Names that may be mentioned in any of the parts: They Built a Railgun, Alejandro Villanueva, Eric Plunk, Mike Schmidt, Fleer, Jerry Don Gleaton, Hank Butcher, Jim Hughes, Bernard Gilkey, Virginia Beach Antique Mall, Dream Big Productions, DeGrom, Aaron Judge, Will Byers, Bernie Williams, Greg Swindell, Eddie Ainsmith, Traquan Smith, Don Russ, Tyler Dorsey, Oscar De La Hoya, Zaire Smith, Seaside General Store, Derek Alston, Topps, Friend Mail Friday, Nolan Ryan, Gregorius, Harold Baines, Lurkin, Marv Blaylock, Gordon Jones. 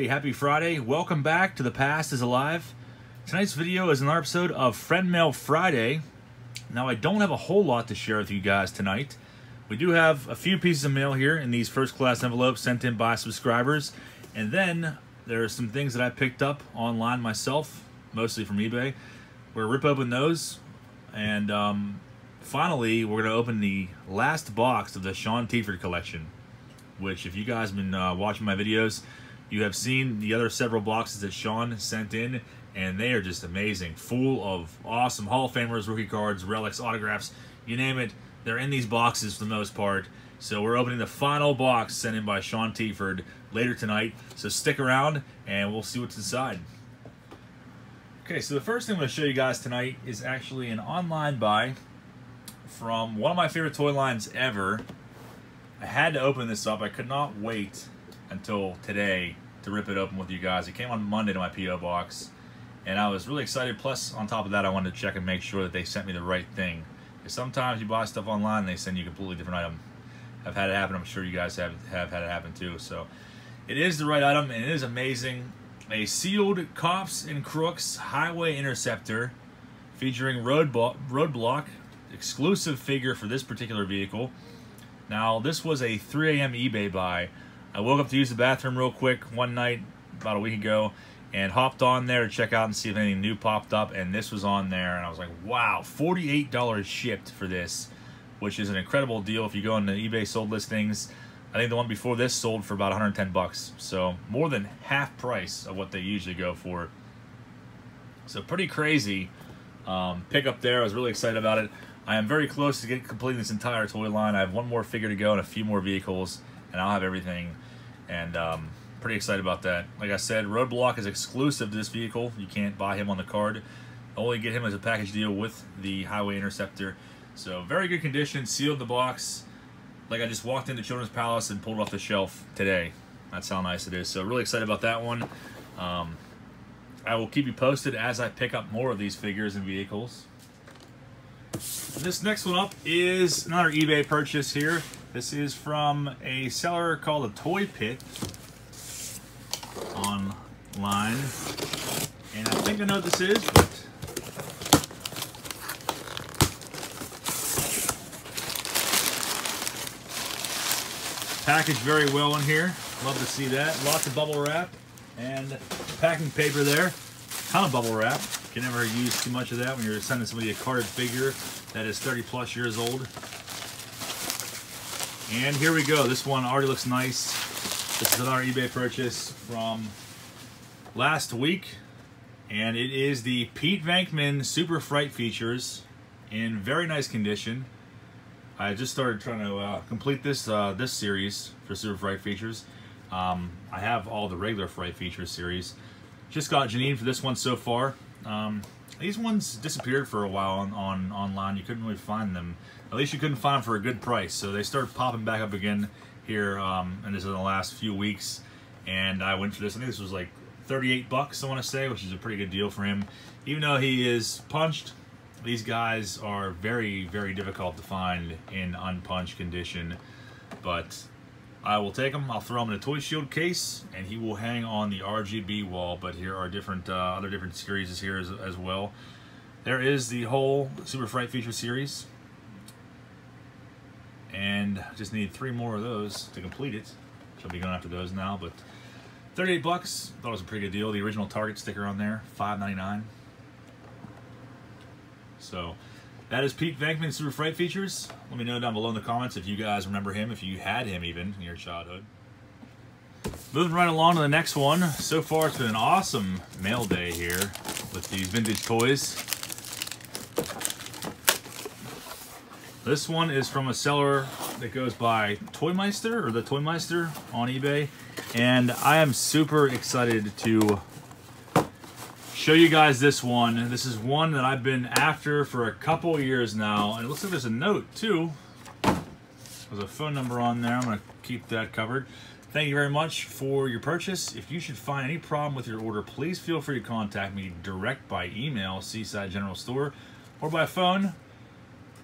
Hey, happy Friday. Welcome back to The Past is Alive. Tonight's video is another episode of Friend Mail Friday. Now, I don't have a whole lot to share with you guys tonight. We do have a few pieces of mail here in these first-class envelopes sent in by subscribers. And then there are some things that I picked up online myself, mostly from eBay. We're going to rip open those. And finally, we're going to open the last box of the Sean Teaford collection, which if you guys have been watching my videos, you have seen the other several boxes that Sean sent in, and they are just amazing. Full of awesome Hall of Famers, rookie cards, relics, autographs, you name it. They're in these boxes for the most part. So we're opening the final box sent in by Sean Teaford later tonight. So stick around, and we'll see what's inside. Okay, so the first thing I'm going to show you guys tonight is actually an online buy from one of my favorite toy lines ever. I had to open this up. I could not wait until today to rip it open with you guys. It came on Monday to my P.O. box, and I was really excited. Plus, on top of that, I wanted to check and make sure that they sent me the right thing. Because sometimes you buy stuff online and they send you a completely different item. I've had it happen. I'm sure you guys have had it happen too. So it is the right item, and it is amazing. A sealed Cops and Crooks Highway Interceptor featuring Roadblock, exclusive figure for this particular vehicle. Now, this was a 3 a.m. eBay buy. I woke up to use the bathroom real quick one night about a week ago and hopped on there to check out and see if anything new popped up, and this was on there, and I was like, wow, $48 shipped for this, which is an incredible deal. If you go into eBay sold listings, I think the one before this sold for about 110 bucks, so more than half price of what they usually go for. So pretty crazy pickup there. I was really excited about it. I am very close to completing this entire toy line. I have one more figure to go and a few more vehicles, and I'll have everything, and pretty excited about that. Like I said, Roadblock is exclusive to this vehicle. You can't buy him on the card. Only get him as a package deal with the Highway Interceptor. So very good condition, sealed the box. Like I just walked into Children's Palace and pulled it off the shelf today. That's how nice it is. So really excited about that one. I will keep you posted as I pick up more of these figures and vehicles. This next one up is another eBay purchase here. This is from a seller called a Toy Pit online, and I think I know what this is, but packaged very well in here. Love to see that. Lots of bubble wrap and packing paper there. Ton of bubble wrap. You can never use too much of that when you're sending somebody a carded figure that is 30-plus years old. And here we go. This one already looks nice. This is another eBay purchase from last week, and it is the Pete Venkman Super Fright Features in very nice condition. I just started trying to complete this this series for Super Fright Features. I have all the regular Fright Features series. Just got Janine for this one so far. These ones disappeared for a while on online. You couldn't really find them. At least you couldn't find them for a good price. So they started popping back up again here, and this is in the last few weeks. And I went for this. I think this was like 38 bucks, I want to say, which is a pretty good deal for him. Even though he is punched, these guys are very, very difficult to find in unpunched condition. But I will take them. I'll throw them in a Toy Shield case, and he will hang on the RGB wall. But here are different other different series here as well. There is the whole Super Fright Feature series, and I just need 3 more of those to complete it. So I'll be going after those now. But 38 bucks, thought it was a pretty good deal. The original Target sticker on there, $5.99. So that is Pete Venkman Super Fright Features. Let me know down below in the comments if you guys remember him, if you had him even in your childhood. Moving right along to the next one. So far, it's been an awesome mail day here with these vintage toys. This one is from a seller that goes by Toymeister, or the Toymeister on eBay. And I am super excited to show you guys this one. This is one that I've been after for a couple years now, and it looks like there's a note too. There's a phone number on there. I'm gonna keep that covered. Thank you very much for your purchase. If you should find any problem with your order, please feel free to contact me direct by email, Seaside General Store, or by phone.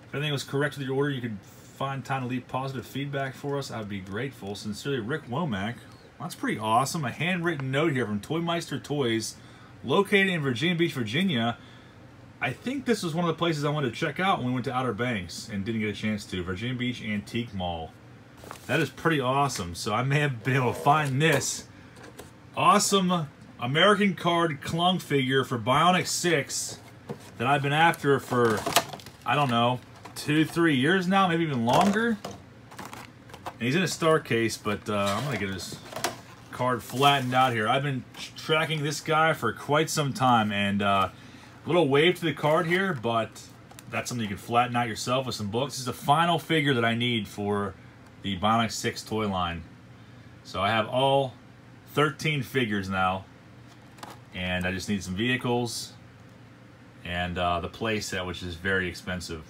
If anything was correct with your order, you could find time to leave positive feedback for us. I'd be grateful. Sincerely, Rick Womack, That's pretty awesome. A handwritten note here from Toymeister Toys, located in Virginia Beach, Virginia. I think this was one of the places I wanted to check out when we went to Outer Banks and didn't get a chance to. Virginia Beach Antique Mall. That is pretty awesome. So I may have been able to find this awesome American card Clunk figure for Bionic 6 that I've been after for, I don't know, 2-3 years now, maybe even longer. And he's in a star case, but I'm going to get his card flattened out here. I've been tracking this guy for quite some time, and a little wave to the card here, but that's something you can flatten out yourself with some books. This is the final figure that I need for the Bionic 6 toy line. So I have all 13 figures now, and I just need some vehicles and the playset, which is very expensive.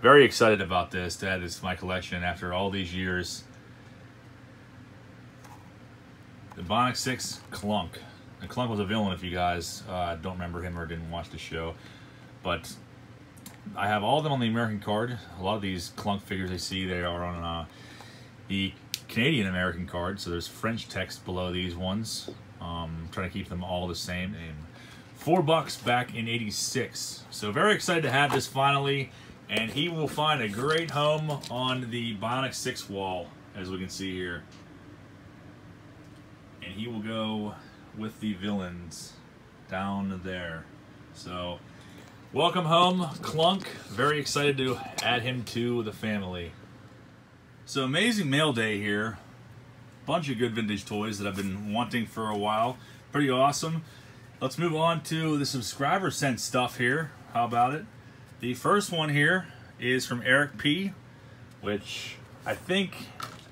Very excited about this, to add this to my collection after all these years. The Bionic 6 Clunk. And Clunk was a villain, if you guys don't remember him or didn't watch the show. But I have all of them on the American card. A lot of these Clunk figures I see, they are on the Canadian American card. So there's French text below these ones. I'm trying to keep them all the same. And $4 back in '86. So very excited to have this finally. And he will find a great home on the Bionic 6 wall, as we can see here. And he will go with the villains down there. So welcome home, Clunk. Very excited to add him to the family. So amazing mail day here. Bunch of good vintage toys that I've been wanting for a while. Pretty awesome. Let's move on to the subscriber sent stuff here. How about it? The first one here is from Eric P, which I think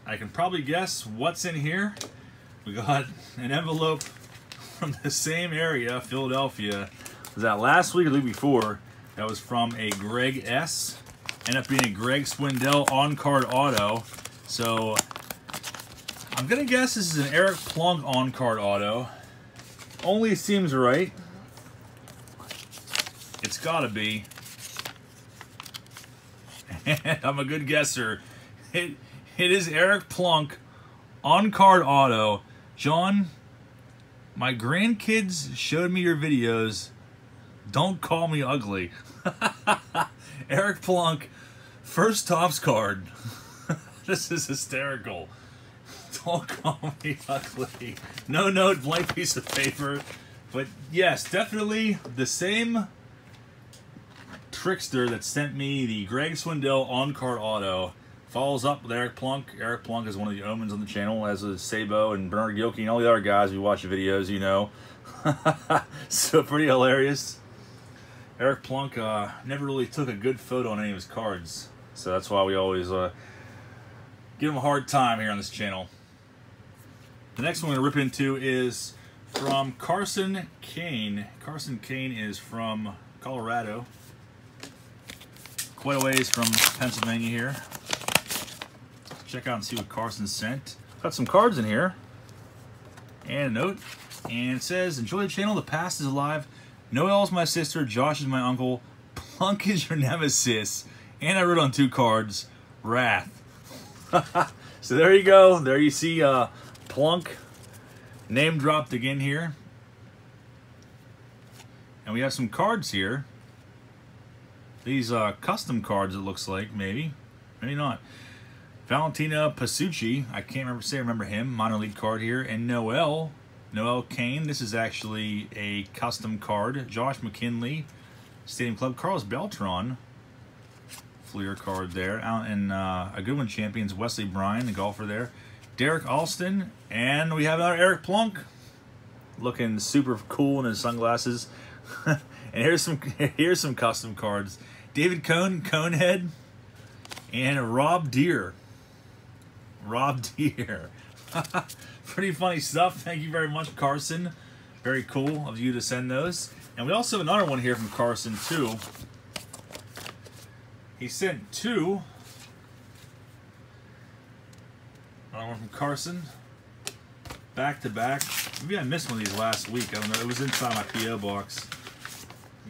I can probably guess what's in here. We got an envelope from the same area, Philadelphia. Was that last week or the week before? That was from a Greg S. Ended up being a Greg Swindell on-card auto. So I'm gonna guess this is an Eric Plunk on-card auto. Only seems right. It's gotta be. And I'm a good guesser. It is Eric Plunk on-card auto. John, my grandkids showed me your videos. Don't call me ugly. Eric Plunk, first Topps card. This is hysterical. Don't call me ugly. No note, blank piece of paper. But yes, definitely the same trickster that sent me the Greg Swindell on-card auto follows up with Eric Plunk. Eric Plunk is one of the omens on the channel, as is Sabo and Bernard Gilkey and all the other guys who watch the videos, you know. So pretty hilarious. Eric Plunk never really took a good photo on any of his cards, so that's why we always give him a hard time here on this channel. The next one we're going to rip into is from Carson Kane. Carson Kane is from Colorado. Quite a ways from Pennsylvania here. Check out and see what Carson sent. Got some cards in here and a note, and it says, enjoy the channel, the past is alive. Noel's my sister, Josh is my uncle, Plunk is your nemesis, and I wrote on 2 cards, Wrath. So there you go, there you see Plunk name dropped again here. And we have some cards here. These custom cards, it looks like, maybe. Maybe not. Valentina Pasucci, I can't remember, say I remember him, minor league card here. And Noel Kane, this is actually a custom card. Josh McKinley, Stadium Club. Carlos Beltran, Fleer card there. Out in a good one, champions, Wesley Bryan, the golfer there. Derek Alston, and we have our Eric Plunk, looking super cool in his sunglasses. And here's some custom cards. David Cohn, Conehead, and Rob Deere. Rob Deere. Pretty funny stuff. Thank you very much, Carson. Very cool of you to send those. And we also have another one here from Carson, too. He sent 2. Another one from Carson. Back to back. Maybe I missed one of these last week. I don't know. It was inside my P.O. box.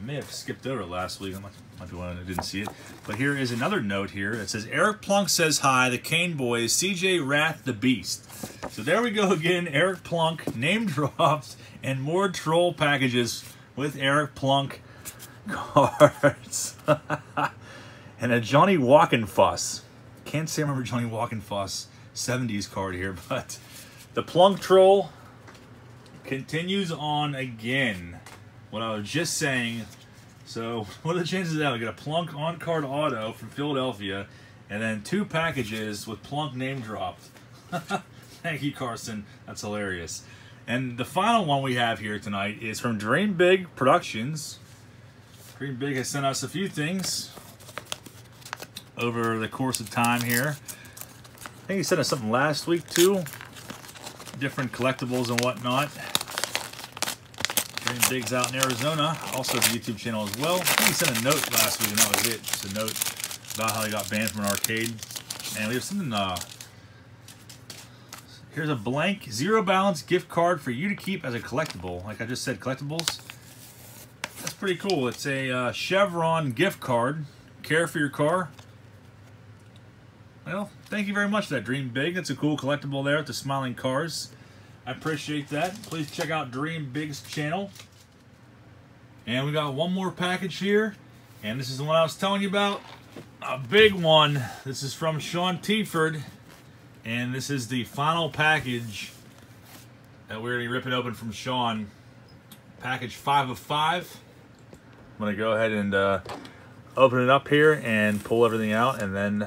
I may have skipped over last week. I might be one I didn't see it. But here is another note here. It says, Eric Plunk says hi, the Kane boys, CJ Rath the Beast. So there we go again, Eric Plunk, name drops, and more troll packages with Eric Plunk cards. And a Johnny Walkenfuss. Can't say I remember Johnny Walkenfuss 70s card here, but the Plunk troll continues on again. What I was just saying, so what are the chances of that? We got a Plunk on-card auto from Philadelphia, and then two packages with Plunk name dropped. Thank you, Carson. That's hilarious. And the final one we have here tonight is from Dream Big Productions. Dream Big has sent us a few things over the course of time here. I think he sent us something last week, too. Different collectibles and whatnot. Dream Big's out in Arizona. Also the YouTube channel as well. I think he sent a note last week and that was it. Just a note about how he got banned from an arcade. And we have something, here's a blank zero balance gift card for you to keep as a collectible. Like I just said, collectibles. That's pretty cool. It's a Chevron gift card. Care for your car. Well, thank you very much for that, Dream Big. That's a cool collectible there with the smiling cars. I appreciate that. Please check out Dream Big's channel. And we got one more package here. And this is the one I was telling you about. A big one. This is from Sean Teaford. And this is the final package that we're going to be ripping open from Sean. Package 5 of 5. I'm going to go ahead and open it up here and pull everything out and then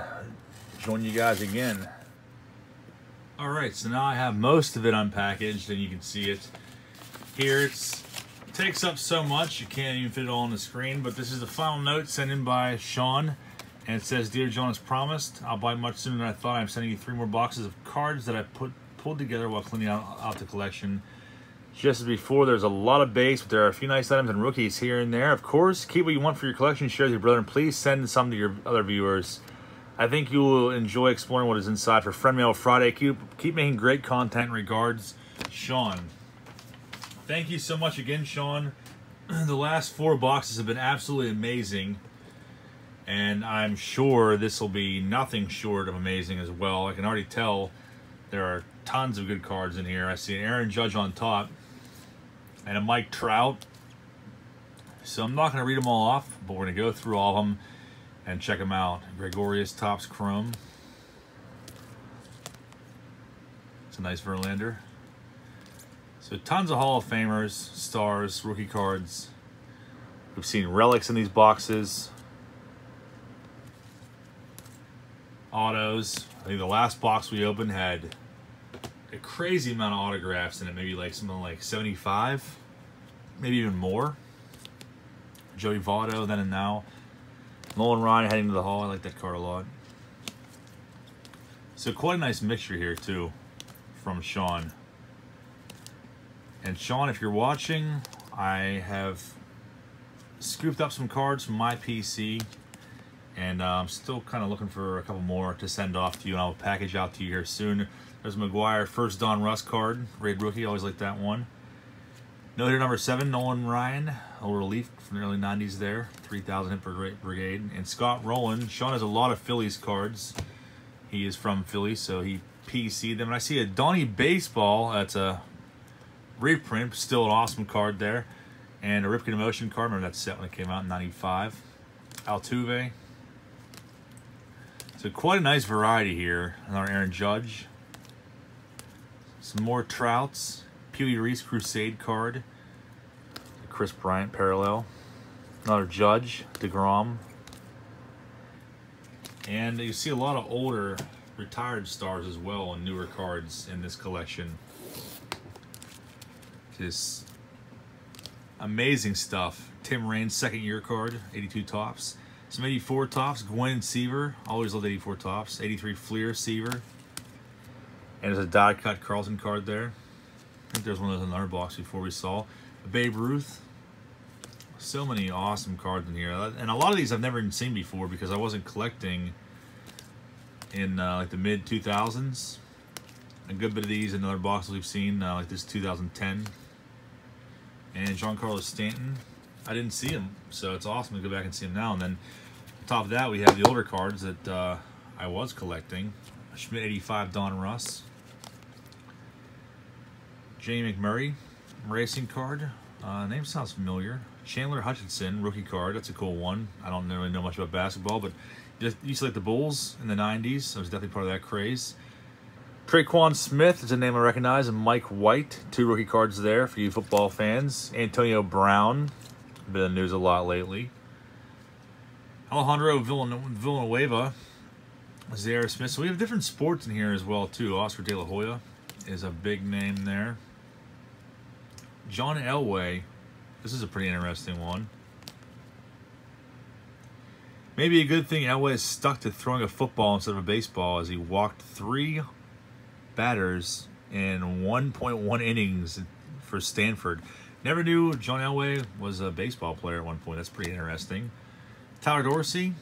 join you guys again. All right, so now I have most of it unpackaged, and you can see it here. It takes up so much, you can't even fit it all on the screen, but this is the final note sent in by Sean, and it says, Dear John, as promised, I'll buy much sooner than I thought. I'm sending you 3 more boxes of cards that I pulled together while cleaning out the collection. Just as before, there's a lot of base, but there are a few nice items and rookies here and there. Of course, keep what you want for your collection, share with your brother, and please send some to your other viewers. I think you will enjoy exploring what is inside for Friend Mail Friday. Keep making great content. Regards, Sean. Thank you so much again, Sean. The last 4 boxes have been absolutely amazing. And I'm sure this will be nothing short of amazing as well. I can already tell there are tons of good cards in here. I see an Aaron Judge on top and a Mike Trout. So I'm not going to read them all off, but we're going to go through all of them and check them out. Gregorius Topps Chrome. It's a nice Verlander. So tons of Hall of Famers, stars, rookie cards. We've seen relics in these boxes. Autos. I think the last box we opened had a crazy amount of autographs in it. Maybe like something like 75. Maybe even more. Joey Votto, then and now. Nolan Ryan heading to the Hall. I like that card a lot. So quite a nice mixture here, too, from Sean. And Sean, if you're watching, I have scooped up some cards from my PC. And I'm still kind of looking for a couple more to send off to you. And I'll package out to you here soon. There's McGuire, first Don Russ card. Raid rookie, always like that one. Note here number 7, Nolan Ryan, old relief from the early 90s there, 3,000 hit brigade. And Scott Rowland. Sean has a lot of Phillies cards. He is from Philly, so he PC'd them. And I see a Donnie Baseball. That's a reprint, still an awesome card there. And a Ripken Emotion card. Remember that set when it came out in 95. Altuve. So quite a nice variety here. Another Aaron Judge. Some more Trouts. Pewee Reese Crusade card, Chris Bryant parallel, another Judge, DeGrom, and you see a lot of older retired stars as well and newer cards in this collection. Just amazing stuff. Tim Raines, second year card, 82 Tops, some 84 Tops, Gwynn, Seaver, always loved 84 Tops, 83 Fleer, Seaver, and there's a die cut Carlton card there. I think there's one of those in our box before we saw. Babe Ruth. So many awesome cards in here. And a lot of these I've never even seen before because I wasn't collecting in like the mid-2000s. A good bit of these in other boxes we've seen, like this 2010. And Giancarlo Stanton. I didn't see him, so it's awesome to go back and see him now. And then on top of that, we have the older cards that I was collecting. Schmidt 85 Don Russ, Jamie McMurray racing card, name sounds familiar. Chandler Hutchinson rookie card, that's a cool one. I don't really know much about basketball, but just used to like the Bulls in the 90s, so I was definitely part of that craze. Traquan Smith is a name I recognize, and Mike White, two rookie cards there for you football fans. Antonio Brown, been in the news a lot lately. Alejandro Villanueva, Zaire Smith. So we have different sports in here as well too. Oscar De La Hoya is a big name there. John Elway, this is a pretty interesting one. Maybe a good thing Elway is stuck to throwing a football instead of a baseball, as he walked 3 batters in 1.1 innings for Stanford. Never knew John Elway was a baseball player at one point. That's pretty interesting. Tyler Dorsey,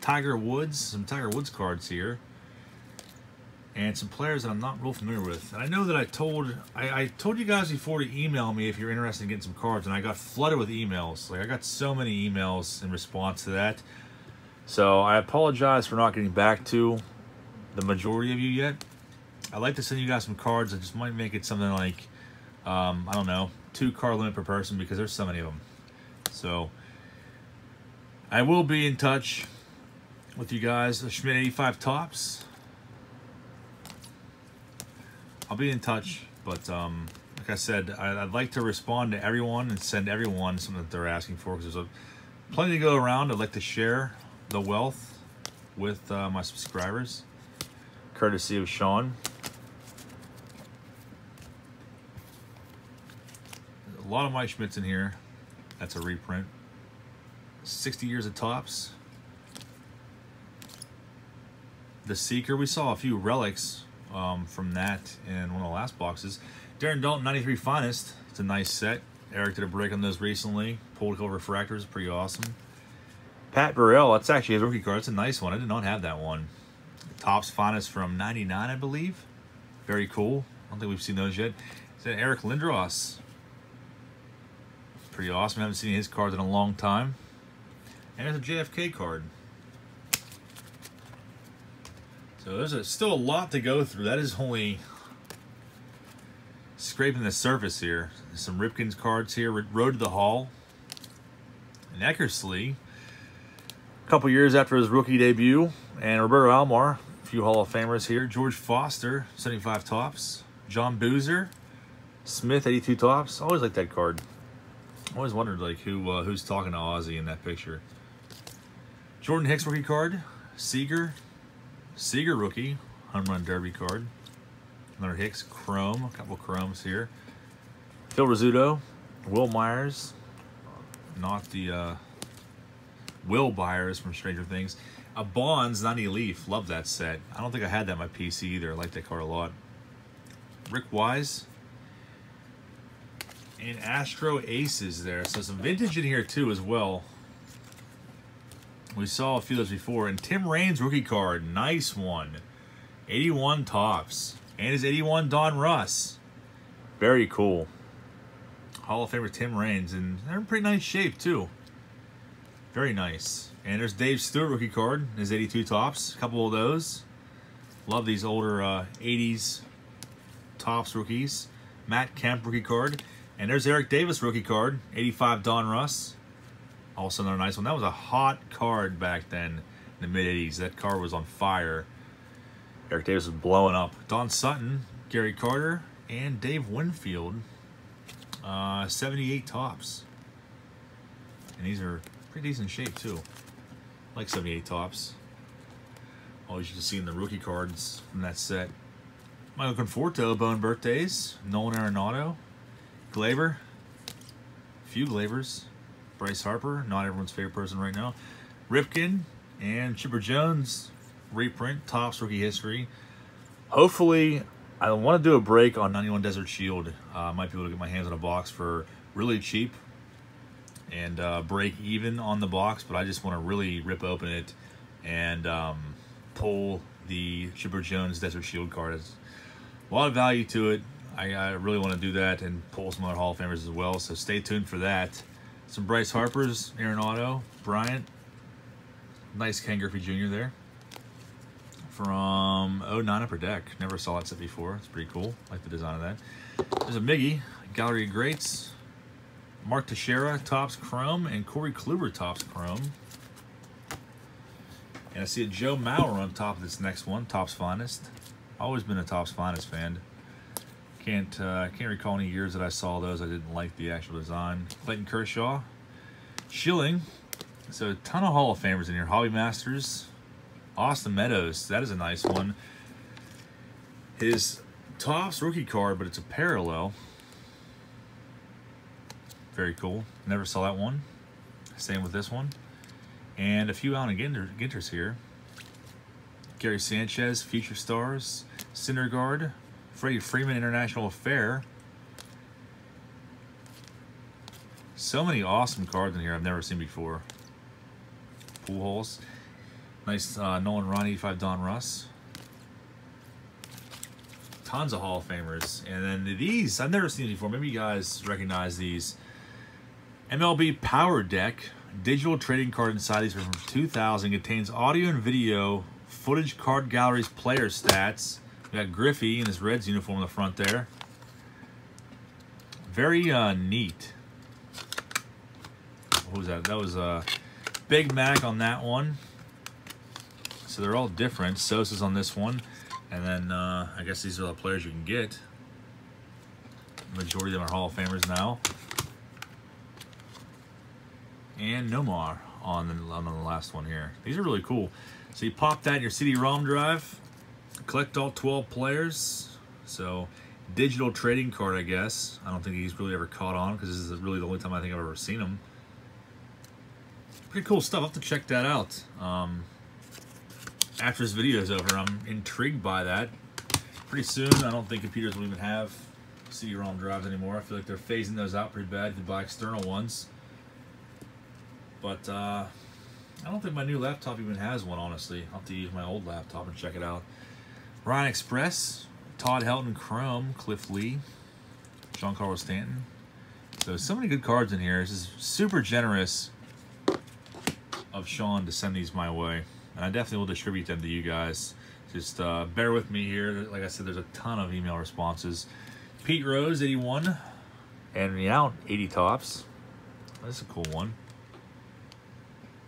Tiger Woods, some Tiger Woods cards here, and some players that I'm not real familiar with. And I know that I told you guys before to email me if you're interested in getting some cards, and I got flooded with emails. Like, I got so many emails in response to that. So I apologize for not getting back to the majority of you yet. I'd like to send you guys some cards. I just might make it something like, I don't know, 2 card limit per person, because there's so many of them. So I will be in touch with you guys. Schmidt 85 Tops. I'll be in touch, but like I said, I'd like to respond to everyone and send everyone something that they're asking for, because there's plenty to go around. I'd like to share the wealth with my subscribers, courtesy of Sean. A lot of my Schmidts in here. That's a reprint. 60 Years of Tops. The Seeker. We saw a few relics from that in one of the last boxes. Darren Dalton, 93 Finest. It's a nice set. Eric did a break on those recently. Political Refractors, pretty awesome. Pat Burrell, that's actually his rookie card. It's a nice one. I did not have that one. Topps Finest from 99, I believe. Very cool. I don't think we've seen those yet. It's an Eric Lindros. Pretty awesome. I haven't seen his cards in a long time. And there's a JFK card. So there's still a lot to go through. That is only scraping the surface here. There's some Ripken's cards here. Road to the Hall. And Eckersley, a couple years after his rookie debut. And Roberto Alomar, a few Hall of Famers here. George Foster, 75 Tops. John Boozer, Smith, 82 Tops. Always like that card. Always wondered like who's talking to Ozzy in that picture. Jordan Hicks rookie card. Seager rookie, home run derby card. Another Hicks chrome, a couple chromes here. Phil Rizzuto, Will Myers, not the Will Byers from Stranger Things. A Bonds 90 Leaf, love that set. I don't think I had that in my PC either. I like that card a lot. Rick Wise. And Astro Aces there. So some vintage in here too as well. We saw a few of those before. And Tim Raines rookie card, nice one. 81 Tops. And his 81 Don Russ. Very cool. Hall of Famer Tim Raines. And they're in pretty nice shape too. Very nice. And there's Dave Stewart rookie card, his 82 Tops, a couple of those. Love these older 80s Tops rookies. Matt Kemp rookie card. And there's Eric Davis rookie card, 85 Don Russ. Also another nice one. That was a hot card back then in the mid-80s. That card was on fire. Eric Davis was blowing up. Don Sutton, Gary Carter, and Dave Winfield, 78 Tops. And these are pretty decent shape too. Like 78 Tops. Always you can see in the rookie cards from that set. Michael Conforto, Bone Birthdays. Nolan Arenado. Glaber. A few Glabers. Bryce Harper. Not everyone's favorite person right now. Ripken. And Chipper Jones. Reprint. Topps Rookie History. Hopefully, I want to do a break on 91 Desert Shield. I might be able to get my hands on a box for really cheap. And break even on the box, but I just want to really rip open it and pull the Chipper Jones Desert Shield card. It's a lot of value to it. I really want to do that and pull some other Hall of Famers as well, so stay tuned for that. Some Bryce Harpers, Arenado, Bryant. Nice Ken Griffey Jr. there. From 09 Upper Deck. Never saw that set before. It's pretty cool. I like the design of that. There's a Miggy, Gallery of Greats. Mark Teixeira, Topps Chrome, and Corey Kluber, Topps Chrome. And I see a Joe Mauer on top of this next one, Topps Finest. Always been a Topps Finest fan. Can't recall any years that I saw those. I didn't like the actual design. Clayton Kershaw, Schilling. So a ton of Hall of Famers in here. Hobby Masters, Austin Meadows. That is a nice one. His Topps rookie card, but it's a parallel. Very cool. Never saw that one. Same with this one. And a few Allen Ginters here. Gary Sanchez, Future Stars, Syndergaard, Freddie Freeman, International Affair. So many awesome cards in here I've never seen before. Pool holes. Nice Nolan Ryan, 85 Don Russ. Tons of Hall of Famers. And then these, I've never seen before. Maybe you guys recognize these. MLB Power Deck. Digital trading card inside. These are from 2000. Contains audio and video, footage, card galleries, player stats. We got Griffey in his Reds uniform on the front there. Very neat. What was that? That was Big Mac on that one. So they're all different. Sosa's on this one. And then I guess these are the players you can get. The majority of them are Hall of Famers now. And Nomar on the last one here. These are really cool. So you pop that in your CD-ROM drive, collect all 12 players. So digital trading card, I guess. I don't think he's really ever caught on because this is really the only time I think I've ever seen him. Pretty cool stuff. I'll have to check that out. After this video is over, I'm intrigued by that. Pretty soon, I don't think computers will even have CD-ROM drives anymore. I feel like they're phasing those out pretty bad. You can buy external ones. But I don't think my new laptop even has one, honestly. I'll have to use my old laptop and check it out. Ryan Express, Todd Helton Chrome, Cliff Lee, Giancarlo Stanton. So many good cards in here. This is super generous of Sean to send these my way. And I definitely will distribute them to you guys. Just bear with me here. Like I said, there's a ton of email responses. Pete Rose, 81. Anthony Out, 80 Tops. That's a cool one.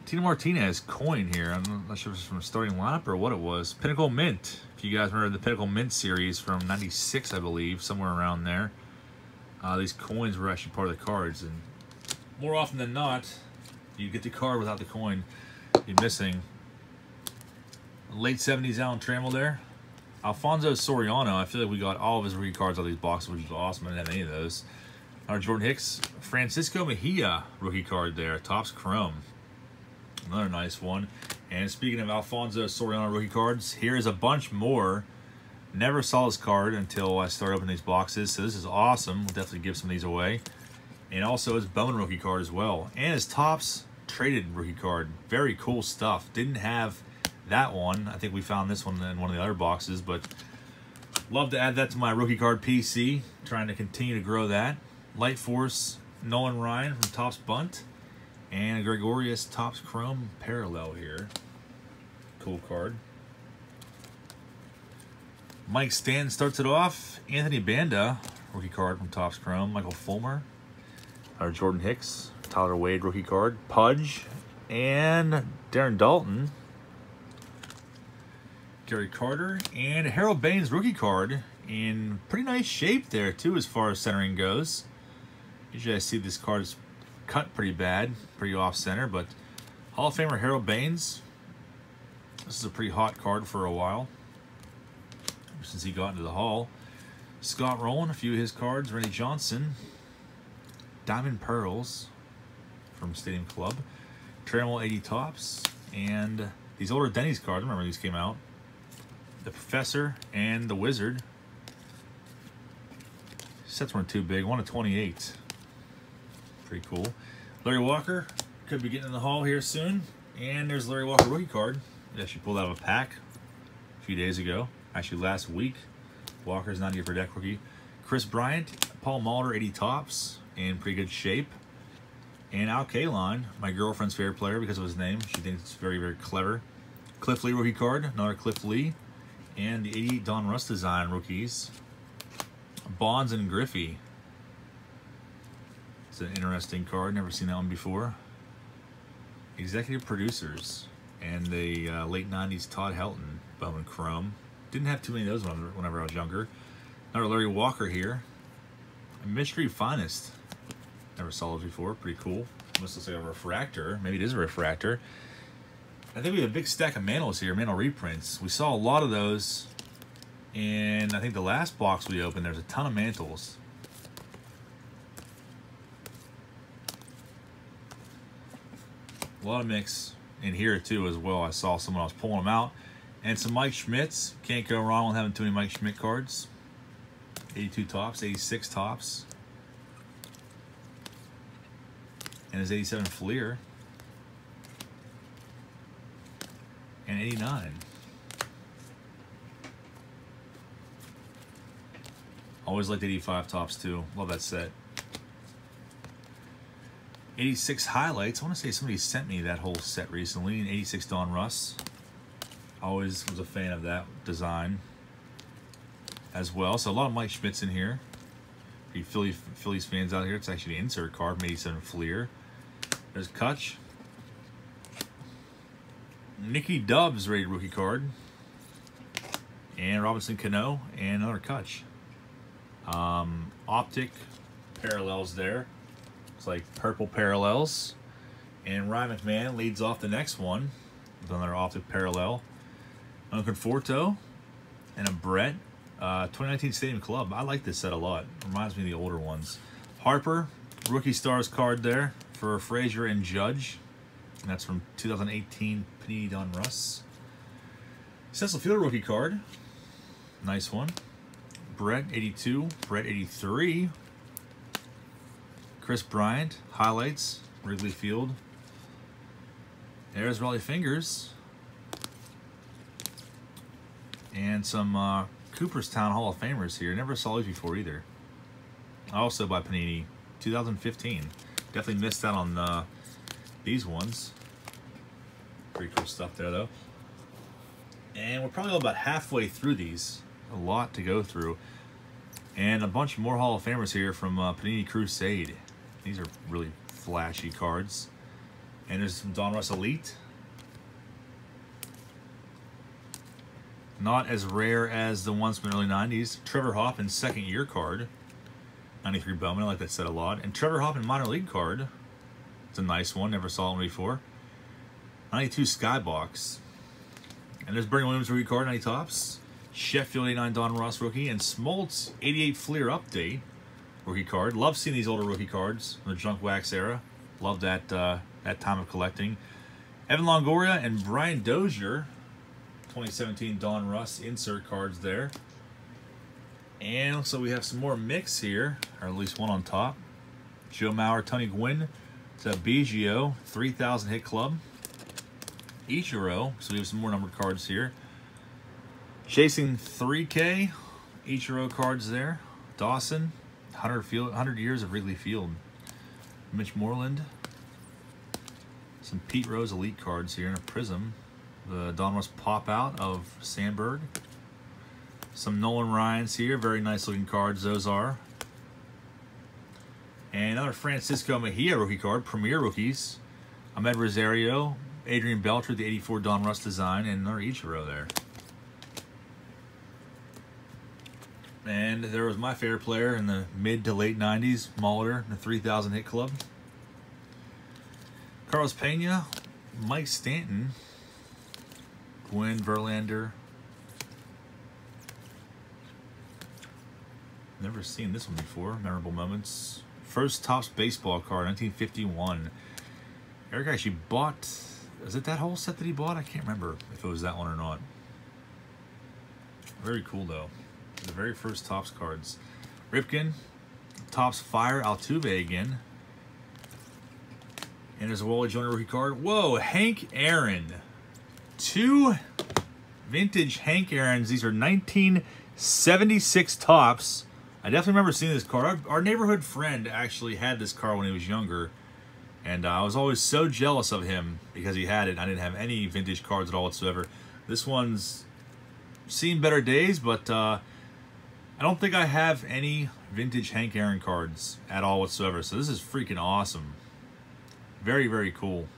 Tina Martinez coin here. I'm not sure if it's from starting lineup or what it was. Pinnacle Mint. If you guys remember the Pinnacle Mint series from '96, I believe, somewhere around there. These coins were actually part of the cards, and more often than not, you get the card without the coin. You're missing. Late '70s Alan Trammell there. Alfonso Soriano. I feel like we got all of his rookie cards out of these boxes, which is awesome. I didn't have any of those. Our Jordan Hicks, Francisco Mejia rookie card there. Topps Chrome. Another nice one. And speaking of Alfonso Soriano rookie cards, here is a bunch more. Never saw this card until I started opening these boxes, so this is awesome. We'll definitely give some of these away. And also his Bowman rookie card as well. And his Topps traded rookie card. Very cool stuff. Didn't have that one. I think we found this one in one of the other boxes, but love to add that to my rookie card PC. Trying to continue to grow that. Light Force, Nolan Ryan from Topps Bunt. And Gregorius Topps Chrome parallel here. Cool card. Mike Stanton starts it off. Anthony Banda, rookie card from Topps Chrome. Michael Fulmer. Our Jordan Hicks. Tyler Wade, rookie card. Pudge. And Darren Dalton. Gary Carter. And Harold Baines, rookie card. In pretty nice shape there, too, as far as centering goes. Usually I see this card as cut pretty bad, pretty off-center, but Hall of Famer Harold Baines. This is a pretty hot card for a while, ever since he got into the Hall. Scott Rowland, a few of his cards. Randy Johnson. Diamond Pearls from Stadium Club. Trammell 80 Tops. And these older Denny's cards, I remember these came out. The Professor and the Wizard. Sets weren't too big. 1/28. Pretty cool. Larry Walker could be getting in the Hall here soon. And there's Larry Walker rookie card. It actually pulled out of a pack a few days ago. Actually, last week. Walker's 90 per deck rookie. Chris Bryant, Paul Molitor, 80 Tops in pretty good shape. And Al Kaline, my girlfriend's favorite player because of his name. She thinks it's very, very clever. Cliff Lee rookie card, another Cliff Lee. And the 88 Don Russ design rookies. Bonds and Griffey. It's an interesting card. Never seen that one before. Executive producers. And the late 90s Todd Helton, Bowman Chrome. Didn't have too many of those whenever I was younger. Another Larry Walker here. And Mystery Finest. Never saw those before. Pretty cool. Must look like a refractor. Maybe it is a refractor. I think we have a big stack of Mantles here, Mantle reprints. We saw a lot of those. And I think the last box we opened, there's a ton of Mantles. A lot of mix in here too as well. I saw someone else pulling them out. And some Mike Schmidts. Can't go wrong with having too many Mike Schmidt cards. 82 tops, 86 tops. And his 87 Fleer. And 89. Always liked 85 tops too. Love that set. 86 highlights. I want to say somebody sent me that whole set recently. And 86 Don Russ. Always was a fan of that design as well. So a lot of Mike Schmidts in here. For you Phillies fans out here, it's actually an insert card. 87 Fleer. There's Kutch. Nicky Dubbs rated rookie card. And Robinson Cano and another Kutch. Optic parallels there. It's like purple parallels. And Ryan McMahon leads off the next one with another optic parallel. Conforto and a Brett. 2019 Stadium Club. I like this set a lot. Reminds me of the older ones. Harper, rookie stars card there for Frazier and Judge. And that's from 2018 Panini Don Russ. Cecil Fielder rookie card. Nice one. Brett 82, Brett 83. Chris Bryant, highlights, Wrigley Field. There's Raleigh Fingers. And some Cooperstown Hall of Famers here. Never saw these before either. Also by Panini, 2015. Definitely missed out on these ones. Pretty cool stuff there though. And we're probably about halfway through these. A lot to go through. And a bunch more Hall of Famers here from Panini Crusade. These are really flashy cards. And there's some Don Russ Elite. Not as rare as the ones from the early 90s. Trevor Hoffman second year card. 93 Bowman, I like that set a lot. And Trevor Hoffman minor league card. It's a nice one, never saw one before. 92 Skybox. And there's Bernie Williams rookie card, 90 tops. Sheffield 89 Don Ross rookie. And Smoltz 88 Fleer update rookie card. Love seeing these older rookie cards from the junk wax era. Love that that time of collecting. Evan Longoria and Brian Dozier 2017 Don Russ insert cards there. And so we have some more mix here, or at least one on top. Joe Mauer, Tony Gwynn. It's a Biggio, 3,000 hit club. Ichiro, so we have some more numbered cards here. Chasing 3K, Ichiro cards there. Dawson, 100 years of Wrigley Field. Mitch Moreland. Some Pete Rose Elite cards here in a prism. The Don Russ pop out of Sandberg. Some Nolan Ryans here, very nice looking cards those are. And another Francisco Mejia rookie card, Premier Rookies. Ahmed Rosario, Adrian Beltre, the 84 Don Russ design, and another Ichiro there. And there was my favorite player in the mid to late 90s, Molitor, the 3,000 hit club. Carlos Pena, Mike Stanton, Gwynn, Verlander. Never seen this one before, memorable moments. First Topps baseball card, 1951. Eric actually bought, is it that whole set that he bought? I can't remember if it was that one or not. Very cool though. The very first Topps cards. Ripken, Topps Fire, Altuve again. And there's a Wally Joyner rookie card. Whoa, Hank Aaron. Two vintage Hank Aarons. These are 1976 Topps. I definitely remember seeing this card. Our neighborhood friend actually had this card when he was younger, And I was always so jealous of him because he had it. I didn't have any vintage cards at all whatsoever. This one's seen better days, but I don't think I have any vintage Hank Aaron cards at all whatsoever. So this is freaking awesome. Very, very cool.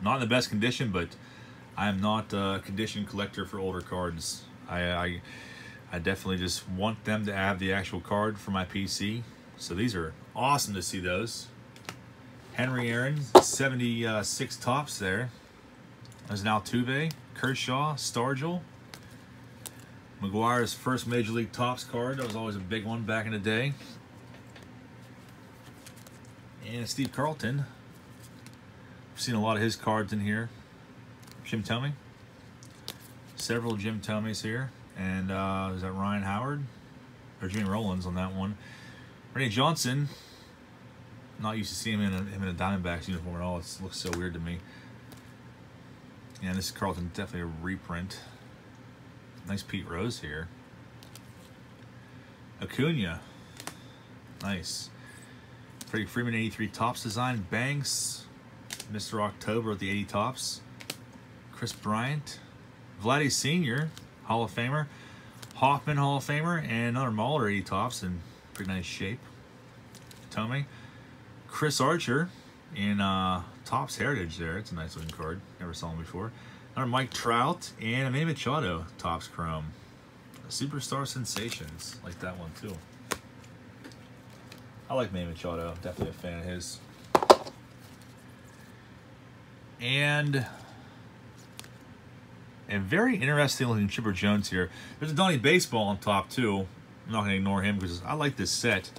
Not in the best condition, but I am not a condition collector for older cards. I definitely just want them to have the actual card for my PC. So these are awesome to see those. Henry Aaron, 76 tops there. There's an Altuve, Kershaw, Stargell. McGuire's first Major League Tops card. That was always a big one back in the day. And Steve Carlton. I've seen a lot of his cards in here. Jim Thome. Several Jim Thomes here. And is that Ryan Howard? Or Jimmy Rollins on that one. Randy Johnson. Not used to seeing him in a Diamondbacks uniform at all. It looks so weird to me. Yeah, this is Carlton, definitely a reprint. Nice Pete Rose here. Acuna, nice. Freddie Freeman, 83 tops design. Banks, Mr. October with the 80 tops. Chris Bryant, Vladdy Sr., Hall of Famer. Hoffman, Hall of Famer, and another Mahler, 80 tops in pretty nice shape. Tommy. Chris Archer in Topps Heritage there. It's a nice looking card. Never saw him before. Another Mike Trout and Manny Machado Topps Chrome. Superstar Sensations. Like that one too. I like Manny Machado. I'm definitely a fan of his. And a very interesting looking Chipper Jones here. There's a Donnie Baseball on top too. I'm not going to ignore him because I like this set.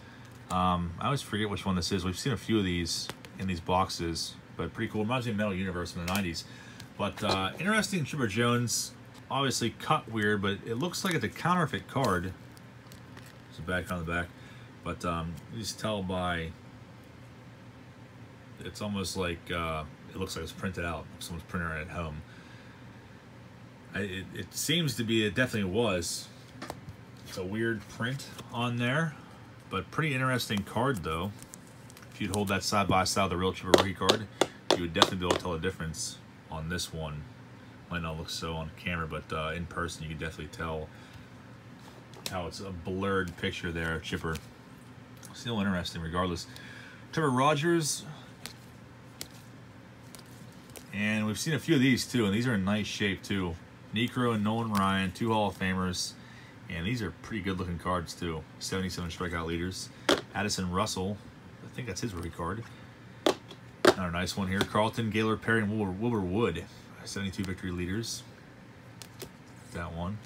I always forget which one this is. We've seen a few of these in these boxes, but pretty cool. Reminds me of Metal Universe from the 90s. But interesting Chipper Jones, obviously cut weird, but it looks like it's a counterfeit card. There's a back on the back, but you just tell by, it's almost like, it looks like it's printed out. Someone's printed it at home. It seems to be, it definitely was. It's a weird print on there. But pretty interesting card, though. If you'd hold that side by side with the real Chipper rookie card, you would definitely be able to tell the difference on this one. Might not look so on camera, but in person you can definitely tell how it's a blurred picture there of Chipper. Still interesting regardless. Trevor Rogers. And we've seen a few of these, too, and these are in nice shape, too. Necro and Nolan Ryan, two Hall of Famers. And these are pretty good looking cards too. 77 strikeout leaders. Addison Russell, I think that's his rookie card. Another nice one here. Carlton, Gaylord Perry, and Wilbur Wood. 72 victory leaders. That one.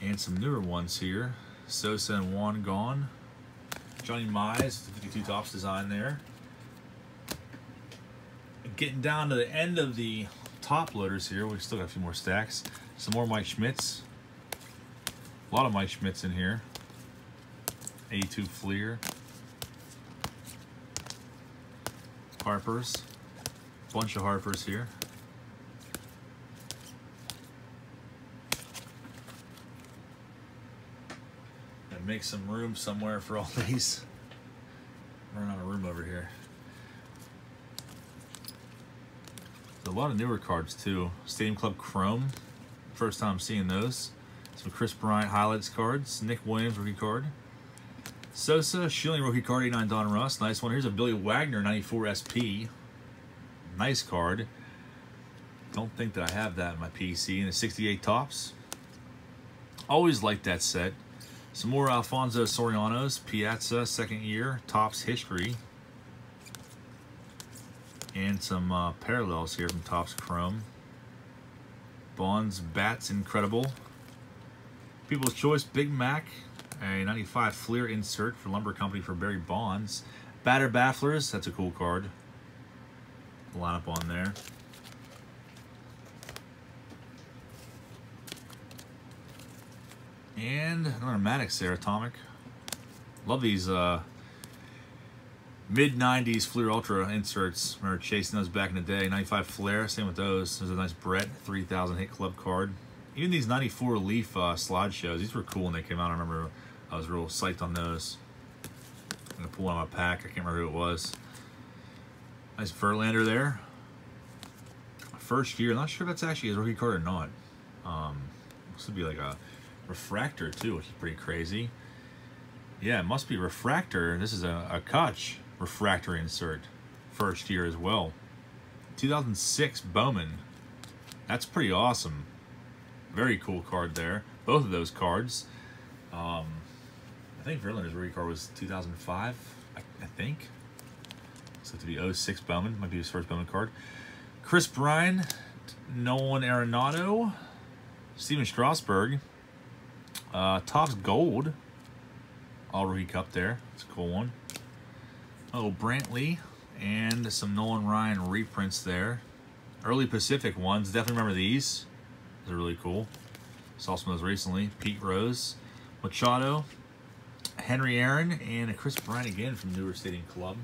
And some newer ones here. Sosa and Juan gone. Johnny Mize, 52 tops design there. Getting down to the end of the top loaders here. We've still got a few more stacks. Some more Mike Schmidts. A lot of Mike Schmidts in here. A2 Fleer. Harpers. Bunch of Harpers here. Gotta make some room somewhere for all these. I'm running out of room over here. A lot of newer cards too. Stadium Club Chrome, first time seeing those. Some Chris Bryant highlights cards. Nick Williams rookie card. Sosa, Schilling rookie card, 89 Don Russ, nice one. Here's a Billy Wagner 94 SP, nice card. Don't think that I have that in my PC. And a 68 tops. Always like that set. Some more Alfonso Soriano's Piazza second year tops history. And some parallels here from Topps Chrome. Bonds, Bats, Incredible. People's Choice, Big Mac. A 95 Fleer insert for Lumber Company for Barry Bonds. Batter Bafflers, that's a cool card. Lineup on there. And another Maddox there, Atomic. Love these mid-90s Fleer Ultra inserts. Remember chasing those back in the day. 95 Flair, same with those. There's a nice Brett 3000 hit club card. Even these 94 Leaf slideshows, these were cool when they came out. I remember I was real psyched on those. from the pull on my pack. I can't remember who it was. Nice Verlander there. First year. I'm not sure if that's actually his rookie card or not. This would be like a refractor too, which is pretty crazy. Yeah, it must be refractor. This is a Koch refractor insert. First year as well. 2006 Bowman. That's pretty awesome. Very cool card there. Both of those cards. I think Verlander's rookie card was 2005, I think. So to be 06 Bowman. Might be his first Bowman card. Chris Bryant, Nolan Arenado, Steven Strasburg, Topps Gold. All rookie cup there. It's a cool one. Oh, Brantley. And some Nolan Ryan reprints there. Early Pacific ones. Definitely remember these. They're really cool. Saw some of those recently. Pete Rose, Machado, Henry Aaron, and a Chris Bryant again from Newark Stadium Club.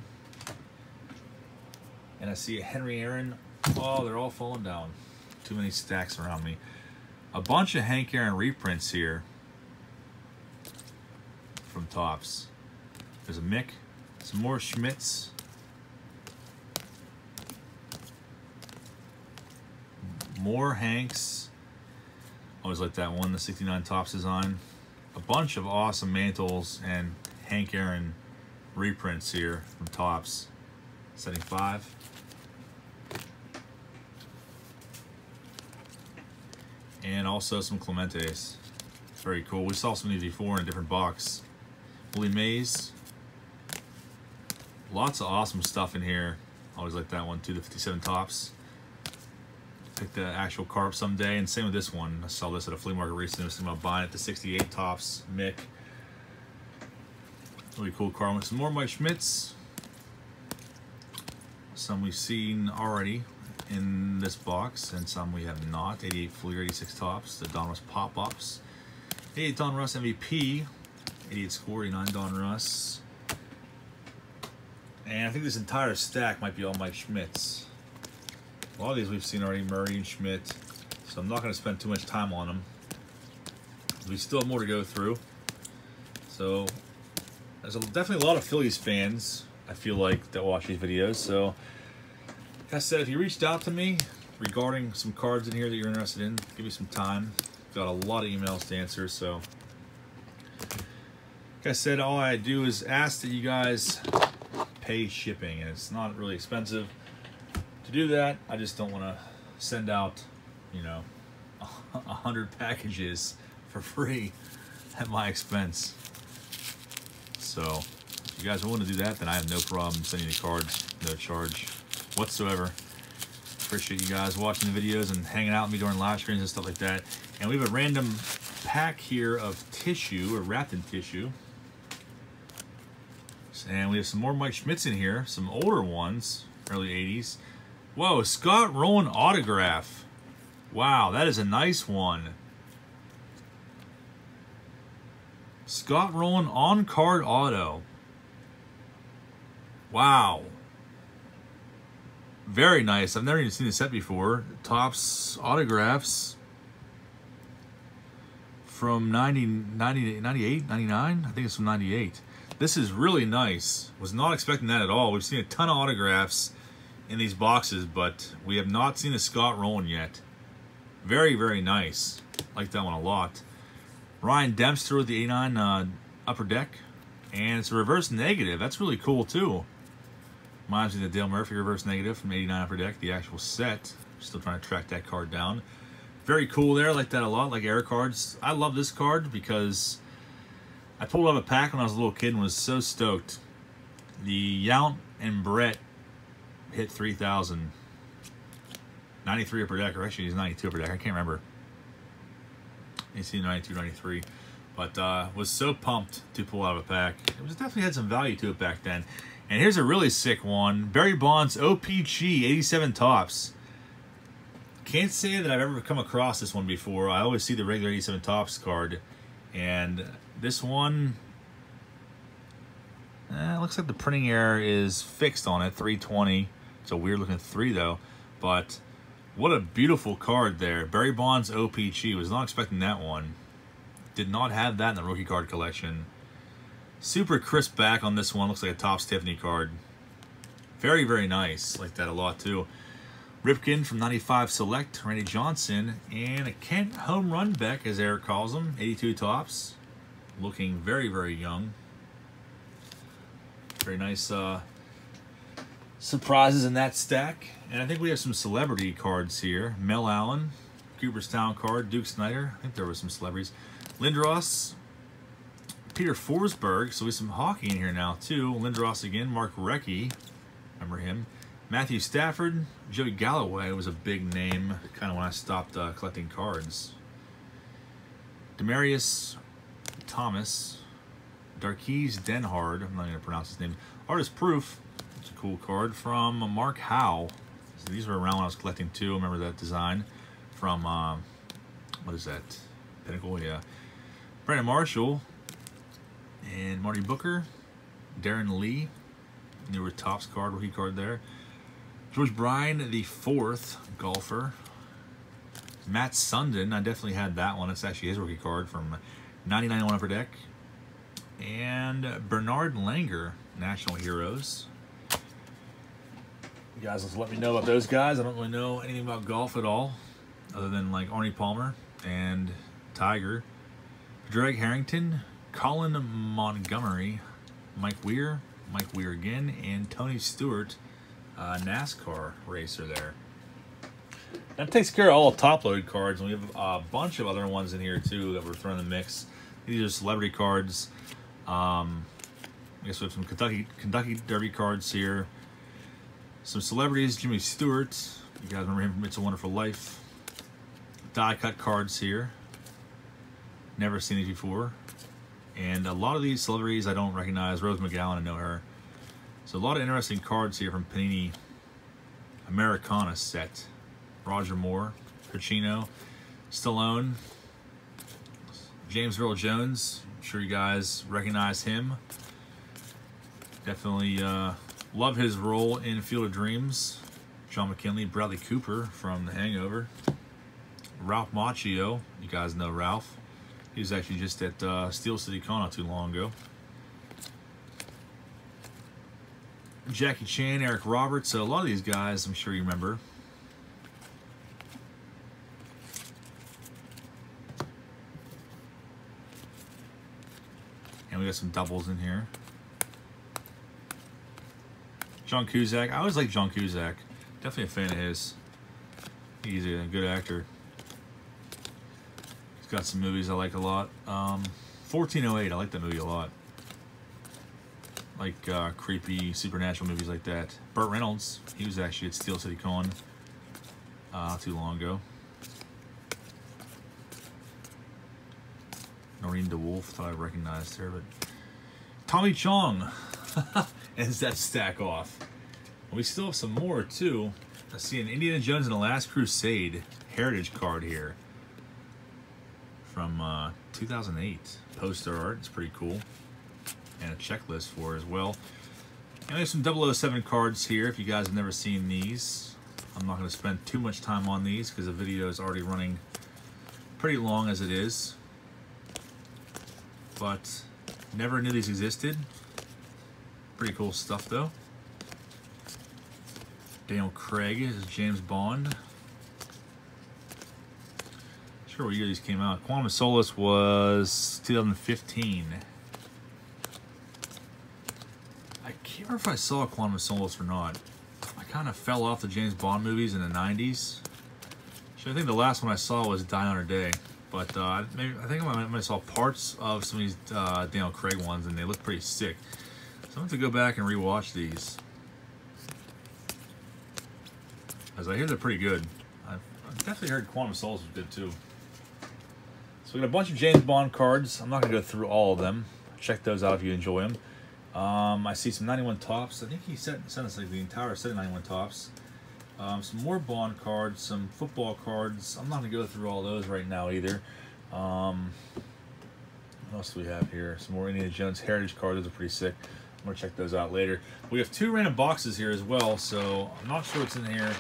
And I see a Henry Aaron. Oh, they're all falling down. Too many stacks around me. A bunch of Hank Aaron reprints here from Topps. There's a Mick. Some more Schmidts. More Hanks. Always like that one, the 69 Topps design. A bunch of awesome Mantles and Hank Aaron reprints here from Topps. 75. And also some Clementes. Very cool. We saw some of these before in a different box. Willie Mays. Lots of awesome stuff in here. Always like that one too, the 57 Topps. Pick the actual carp someday, and same with this one. I saw this at a flea market recently. I was thinking about buying it. The 68 Topps Mick. Really cool card with some more Mike Schmidts. Some we've seen already in this box, and some we have not. 88 Fleer, 86 Topps, the Don Russ pop-ups. 88 Don Russ MVP, 88 score, 89 Don Russ. And I think this entire stack might be all Mike Schmidt's. A lot of these we've seen already, Murray and Schmidt, so I'm not going to spend too much time on them. We still have more to go through. So there's definitely a lot of Phillies fans, I feel like, that watch these videos. So like I said, if you reached out to me regarding some cards in here that you're interested in, give me some time. Got a lot of emails to answer, so like I said, all I do is ask that you guys pay shipping, and it's not really expensive to do that. I just don't want to send out, you know, 100 packages for free at my expense. So if you guys are willing to do that, then I have no problem sending you the cards, no charge whatsoever. Appreciate you guys watching the videos and hanging out with me during live streams and stuff like that. And we have a random pack here of tissue, or wrapped in tissue. And we have some more Mike Schmidts in here, some older ones, early 80s. Whoa, Scott Rowland autograph. Wow, that is a nice one. Scott Rowland on-card auto. Wow. Very nice. I've never even seen this set before. Topps autographs from 98, 99? I think it's from 98. This is really nice. Was not expecting that at all. We've seen a ton of autographs in these boxes, but we have not seen a Scott Rowland yet. Very, very nice. Like that one a lot. Ryan Dempster with the 89 upper deck. And it's a reverse negative. That's really cool, too. Reminds me of the Dale Murphy reverse negative from 89 upper deck, the actual set. Still trying to track that card down. Very cool there. I like that a lot. Like error cards. I love this card because I pulled out a pack when I was a little kid and was so stoked. The Yount and Brett hit 3,000. 93 upper deck, or actually he's 92 upper deck. I can't remember. He's 92, 93. But was so pumped to pull out of a pack. It was definitely had some value to it back then. And here's a really sick one. Barry Bonds OPG 87 Topps. Can't say that I've ever come across this one before. I always see the regular 87 Topps card. And this one, looks like the printing error is fixed on it, 320. It's a weird looking 3 though. But what a beautiful card there. Barry Bonds OPG. Was not expecting that one. Did not have that in the rookie card collection. Super crisp back on this one. Looks like a Topps Tiffany card. Very, very nice. Like that a lot, too. Ripken from 95 Select, Randy Johnson, and a Kent home run back, as Eric calls them. 82 Topps. Looking very, very young. Very nice surprises in that stack. And I think we have some celebrity cards here. Mel Allen, Cooperstown card, Duke Snyder. I think there were some celebrities. Lindros, Peter Forsberg. So we have some hockey in here now, too. Lindros again, Mark Recchi. Remember him. Matthew Stafford, Joey Galloway was a big name kind of when I stopped collecting cards. Demarius Thomas, Darquise Denhard, I'm not going to pronounce his name. Artist Proof, it's a cool card from Mark Howe. So these were around when I was collecting too. I remember that design from, what is that? Pinnacle, yeah. Brandon Marshall and Marty Booker, Darren Lee, newer Topps card, rookie card there. George Bryan, the fourth golfer. Matt Sundin, I definitely had that one. It's actually his rookie card from 99 on Upper Deck. And Bernard Langer, National Heroes. You guys let me know about those guys. I don't really know anything about golf at all, other than like Arnie Palmer and Tiger. Greg Harrington, Colin Montgomery, Mike Weir again, and Tony Stewart. NASCAR racer there. That takes care of all top load cards, and we have a bunch of other ones in here too that we're throwing in the mix. These are celebrity cards. I guess we have some Kentucky Derby cards here. Some celebrities, Jimmy Stewart. You guys remember him from It's a Wonderful Life. Die cut cards here. Never seen these before. And a lot of these celebrities I don't recognize. Rose McGowan, I know her. So a lot of interesting cards here from Panini Americana set. Roger Moore, Pacino, Stallone, James Earl Jones. I'm sure you guys recognize him. Definitely love his role in Field of Dreams. John McKinley, Bradley Cooper from The Hangover. Ralph Macchio, you guys know Ralph. He was actually just at Steel City Con not too long ago. Jackie Chan, Eric Roberts, so a lot of these guys I'm sure you remember. And we got some doubles in here. John Cusack, I always like John Cusack. Definitely a fan of his. He's a good actor. He's got some movies I like a lot. 1408, I like that movie a lot. Like creepy supernatural movies like that. Burt Reynolds, he was actually at Steel City Con not too long ago. Noreen DeWolf, thought I recognized her, but Tommy Chong ends that stack off. And we still have some more too. I see an Indiana Jones and the Last Crusade heritage card here from 2008. Poster art, it's pretty cool. And a checklist for as well. And there's some 007 cards here if you guys have never seen these. I'm not going to spend too much time on these because the video is already running pretty long as it is. But never knew these existed. Pretty cool stuff though. Daniel Craig is James Bond. I'm sure what year these came out. Quantum of Solace was 2015. I can't remember if I saw Quantum of Solace or not. I kind of fell off the James Bond movies in the 90s. So I think the last one I saw was Die Another Day. But maybe, I think I might have saw parts of some of these Daniel Craig ones, and they look pretty sick. So I'm going to go back and rewatch these. As I hear they're pretty good. I've definitely heard Quantum of Solace was good too. So we got a bunch of James Bond cards. I'm not going to go through all of them. Check those out if you enjoy them. I see some 91 Topps. I think he sent us like the entire set of 91 Topps. Some more Bond cards, some football cards. I'm not going to go through all those right now either. What else do we have here? Some more Indiana Jones heritage cards. Those are pretty sick. I'm going to check those out later. We have two random boxes here as well, so I'm not sure what's in here.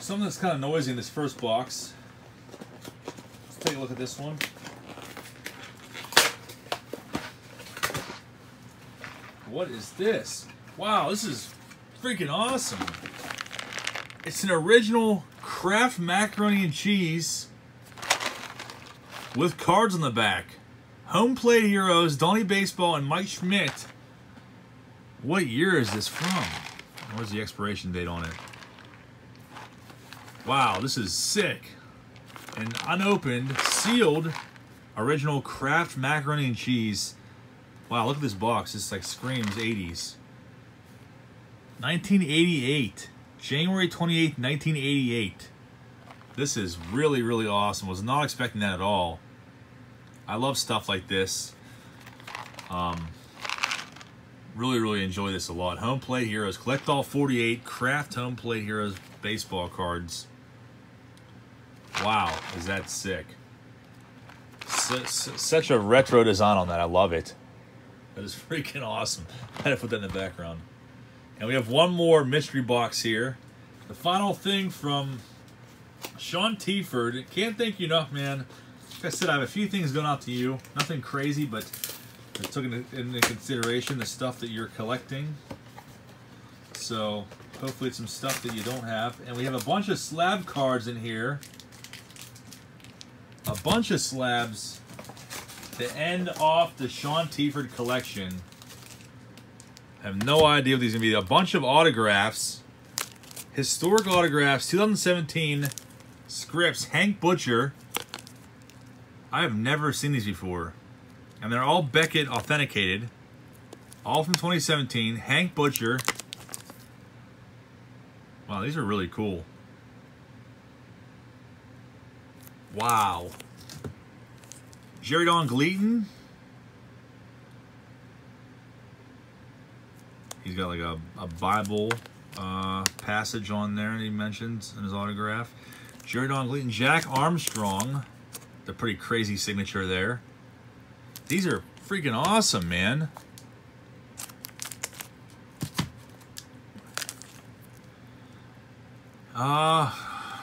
Something that's kind of noisy in this first box. Let's take a look at this one. What is this? Wow, this is freaking awesome. It's an original Kraft macaroni and cheese with cards on the back. Home Plate Heroes, Donnie Baseball, and Mike Schmidt. What year is this from? What's the expiration date on it? Wow, this is sick. An unopened, sealed, original Kraft macaroni and cheese. Wow, look at this box. This like screams 80s. 1988. January 28th, 1988. This is really, really awesome. Was not expecting that at all. I love stuff like this. Really, really enjoy this a lot. Home Plate Heroes. Collect all 48 Kraft Home Plate Heroes baseball cards. Wow, is that sick. Such a retro design on that. I love it. That is freaking awesome. I had to put that in the background. And we have one more mystery box here. The final thing from Sean Teaford. Can't thank you enough, man. Like I said, I have a few things going out to you. Nothing crazy, but I took into consideration the stuff that you're collecting. So hopefully it's some stuff that you don't have. And we have a bunch of slab cards in here. A bunch of slabs to end off the Sean Teaford collection. I have no idea what these are going to be. A bunch of autographs. Historic autographs. 2017 scripts. Hank Butcher. I have never seen these before. And they're all Beckett authenticated. All from 2017. Hank Butcher. Wow, these are really cool. Wow. Jerry Don Gleaton. He's got like a Bible passage on there that he mentions in his autograph. Jerry Don Gleaton. Jack Armstrong. The pretty crazy signature there. These are freaking awesome, man.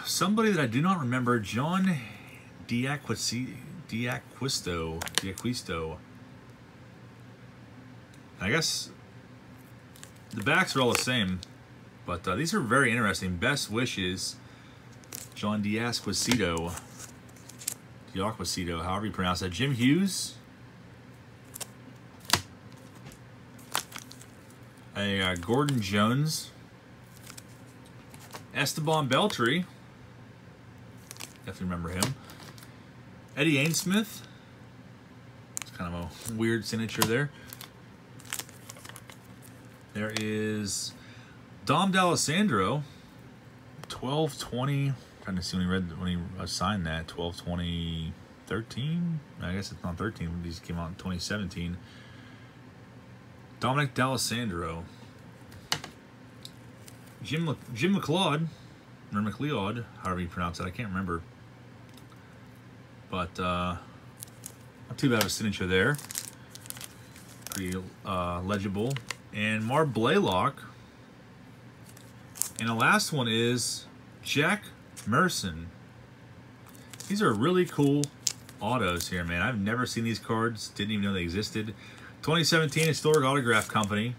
Somebody that I do not remember, John Diacquisto. I guess the backs are all the same, but these are very interesting. Best wishes, John Diacquisto, however you pronounce that. Jim Hughes. A Gordon Jones. Esteban Beltry. If you remember him. Eddie Ainsmith. It's kind of a weird signature there. There is Dom D'Alessandro. 12/20. Trying to see when he signed that. 12/20/13. I guess it's not 13. These came out in 2017. Dominic D'Alessandro. Jim McLeod, or McLeod, however you pronounce it, I can't remember. But not too bad of a signature there. Pretty legible. And Marv Blaylock. And the last one is Jack Merson. These are really cool autos here, man. I've never seen these cards. Didn't even know they existed. 2017 Historic Autograph Company.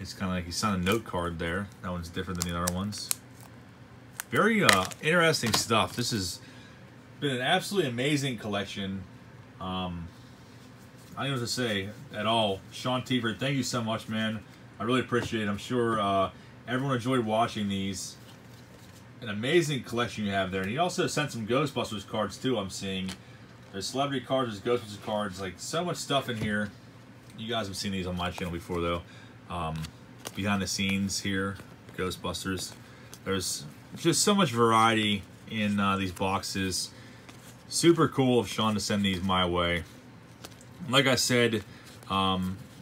It's kind of like he signed a note card there. That one's different than the other ones. Very interesting stuff. This has been an absolutely amazing collection. I don't know what to say at all. Sean Teaford, thank you so much, man. I really appreciate it. I'm sure everyone enjoyed watching these. An amazing collection you have there. And he also sent some Ghostbusters cards, too, I'm seeing. There's celebrity cards, there's Ghostbusters cards, like so much stuff in here. You guys have seen these on my channel before, though. Behind the scenes here, Ghostbusters. There's just so much variety in these boxes. Super cool of Sean to send these my way. Like I said,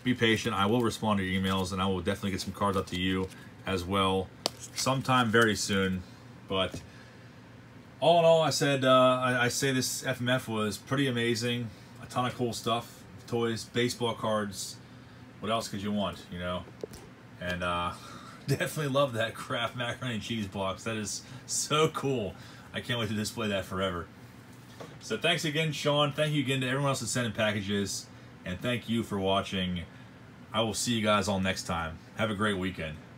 be patient. I will respond to your emails, and I will definitely get some cards up to you as well sometime very soon. But all in all, I said, I say this FMF was pretty amazing. A ton of cool stuff. Toys, baseball cards. What else could you want, you know? And definitely love that Kraft macaroni and cheese box. That is so cool. I can't wait to display that forever. So thanks again, Sean. Thank you again to everyone else that's sending packages. and thank you for watching. I will see you guys all next time. Have a great weekend.